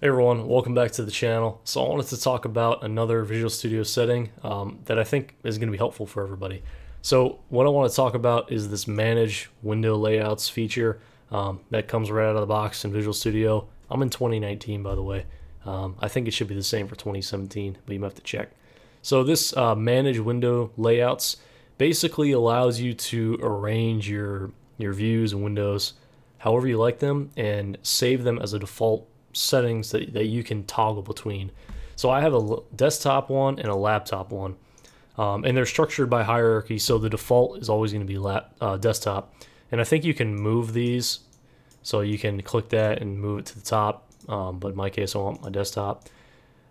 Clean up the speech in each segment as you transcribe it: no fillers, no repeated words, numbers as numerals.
Hey everyone, welcome back to the channel. So I wanted to talk about another Visual Studio setting that I think is going to be helpful for everybody. So what I want to talk about is this manage window layouts feature that comes right out of the box in Visual Studio. I'm in 2019, by the way. I think it should be the same for 2017, but you might have to check. So this manage window layouts basically allows you to arrange your views and windows however you like them and save them as a default settings that you can toggle between. So I have a desktop one and a laptop one, and they're structured by hierarchy, so the default is always going to be desktop, and I think you can move these, so you can click that and move it to the top, but in my case I want my desktop.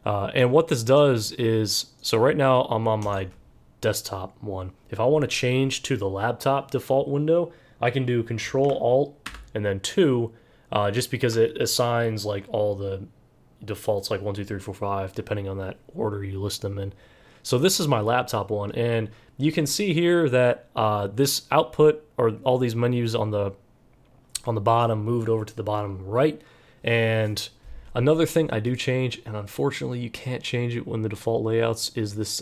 And what this does is, so right now I'm on my desktop one. If I want to change to the laptop default window, I can do Control-Alt and then 2, just because it assigns like all the defaults, like 1, 2, 3, 4, 5, depending on that order you list them in. So this is my laptop one, and you can see here that this output, or all these menus on the bottom, moved over to the bottom right. And another thing I do change, and unfortunately you can't change it when the default layouts is this,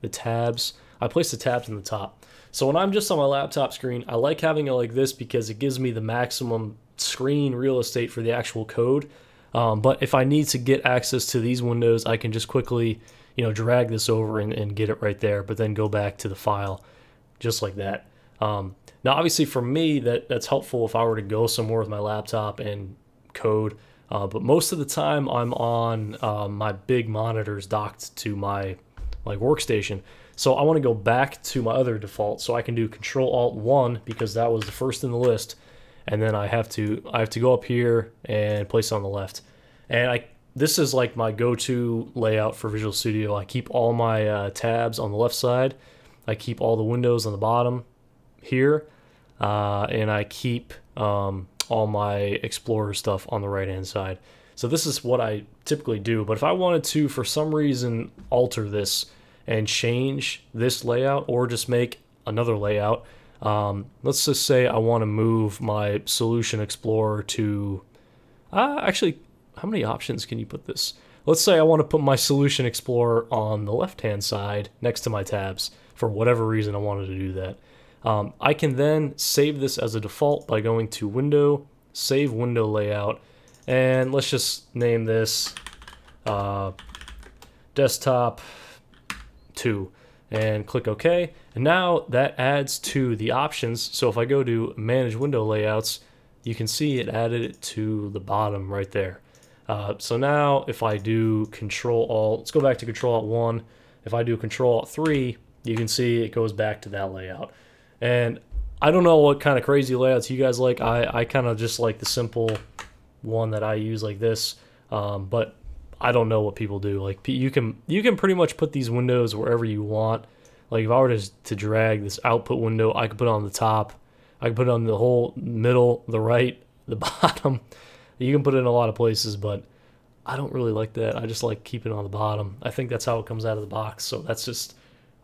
the tabs. I place the tabs in the top. So when I'm just on my laptop screen, I like having it like this because it gives me the maximum screen real estate for the actual code, but if I need to get access to these windows, I can just quickly, you know, drag this over and get it right there, but then go back to the file just like that. Now obviously for me that's helpful if I were to go somewhere with my laptop and code, but most of the time I'm on my big monitors docked to my workstation, so I want to go back to my other default, so I can do Control-Alt-1 because that was the first in the list. And then I have to go up here and place it on the left. And this is like my go-to layout for Visual Studio. I keep all my tabs on the left side. I keep all the windows on the bottom here, and I keep all my Explorer stuff on the right-hand side. So this is what I typically do. But if I wanted to, for some reason, alter this and change this layout, or just make another layout. Let's just say I want to move my Solution Explorer to, actually, how many options can you put this? Let's say I want to put my Solution Explorer on the left-hand side next to my tabs. For whatever reason, I wanted to do that. I can then save this as a default by going to Window, Save Window Layout, and let's just name this Desktop 2. And click OK, and now that adds to the options. So if I go to manage window layouts, you can see it added it to the bottom right there. So now if I do Control-Alt, let's go back to Control-Alt-1. If I do Control-Alt-3, you can see it goes back to that layout. And I don't know what kind of crazy layouts you guys like. I kind of just like the simple one that I use like this, but I don't know what people do. Like you can pretty much put these windows wherever you want. Like if I were to drag this output window, I could put it on the top, I could put it on the whole middle, the right, the bottom. You can put it in a lot of places, but I don't really like that. I just like keeping it on the bottom. I think that's how it comes out of the box. So that's just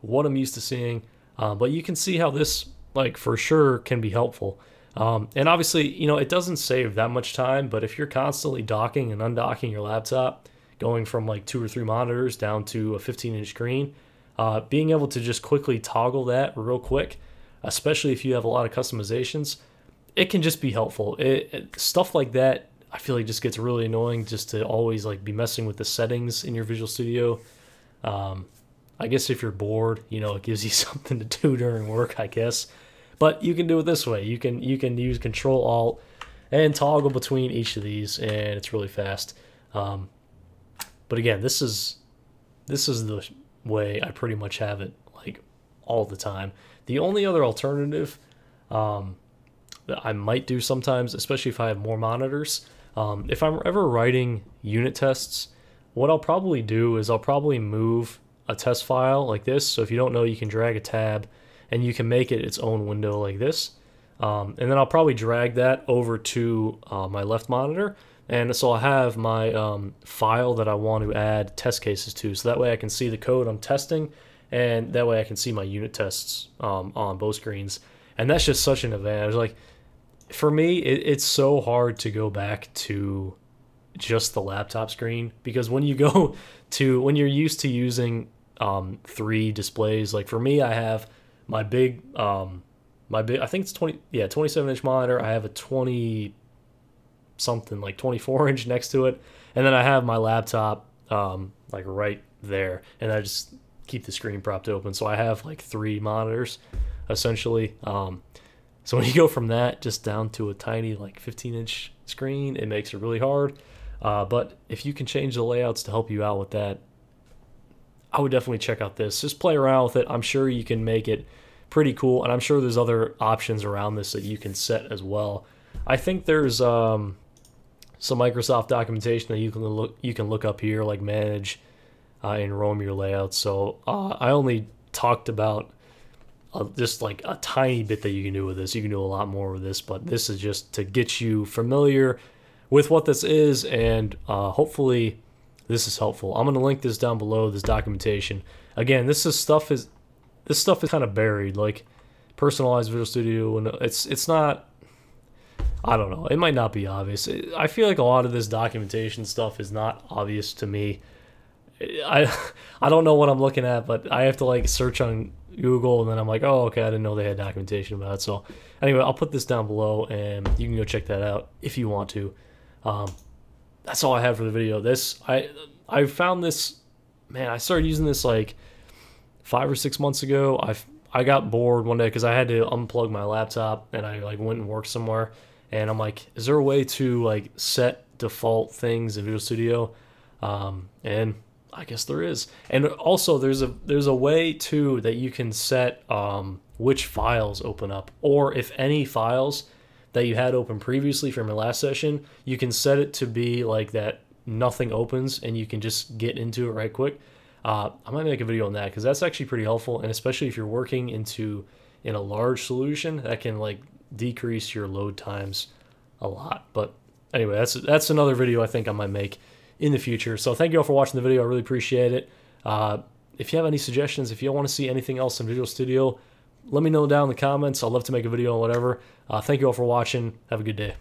what I'm used to seeing. But you can see how this, like, for sure can be helpful. And obviously, you know, it doesn't save that much time, but if you're constantly docking and undocking your laptop, going from like 2 or 3 monitors down to a 15-inch screen, being able to just quickly toggle that real quick, especially if you have a lot of customizations, it can just be helpful. Stuff like that, I feel like, just gets really annoying, just to always like be messing with the settings in your Visual Studio. I guess if you're bored, you know, it gives you something to do during work, I guess. But you can do it this way. You can use Control-Alt and toggle between each of these, and it's really fast. But again, this is the way I pretty much have it, like, all the time. The only other alternative that I might do sometimes, especially if I have more monitors, if I'm ever writing unit tests, what I'll probably do is I'll probably move a test file like this. So if you don't know, you can drag a tab and you can make it its own window like this. And then I'll probably drag that over to my left monitor. And so I'll have my file that I want to add test cases to, so that way I can see the code I'm testing, and that way I can see my unit tests on both screens. And that's just such an advantage. Like, for me, it's so hard to go back to just the laptop screen, because when you go to, when you're used to using three displays, like for me, I have my big, I think it's 27-inch monitor. I have a 20 something, like 24-inch next to it. And then I have my laptop like right there, and I just keep the screen propped open. So I have like three monitors essentially. So when you go from that just down to a tiny like 15-inch screen, it makes it really hard. But if you can change the layouts to help you out with that, I would definitely check out this. Just play around with it. I'm sure you can make it pretty cool, and I'm sure there's other options around this that you can set as well. I think there's some Microsoft documentation that you can look up here, like manage and roam your layouts. So I only talked about just like a tiny bit that you can do with this. You can do a lot more with this, but this is just to get you familiar with what this is, and hopefully this is helpful. I'm going to link this down below, this documentation. Again, this stuff is kind of buried, like personalized Visual Studio, and it's not, I don't know, it might not be obvious. I feel like a lot of this documentation stuff is not obvious to me. I don't know what I'm looking at, but I have to like search on Google, and then I'm like, oh, okay, I didn't know they had documentation about it. So anyway, I'll put this down below, and you can go check that out if you want to. That's all I have for the video. This, I found this, man, I started using this like 5 or 6 months ago. I got bored one day because I had to unplug my laptop, and I like went and worked somewhere, and I'm like, is there a way to like set default things in Visual Studio? And I guess there is. And also there's a way too that you can set which files open up, or if any files that you had open previously from your last session, you can set it to be like that nothing opens, and you can just get into it right quick. I might make a video on that, because that's actually pretty helpful, and especially if you're working in a large solution, that can like decrease your load times a lot. But anyway, that's another video I think I might make in the future. So thank you all for watching the video. I really appreciate it. If you have any suggestions, if you want to see anything else in Visual Studio, let me know down in the comments. I'd love to make a video on whatever. Thank you all for watching. Have a good day.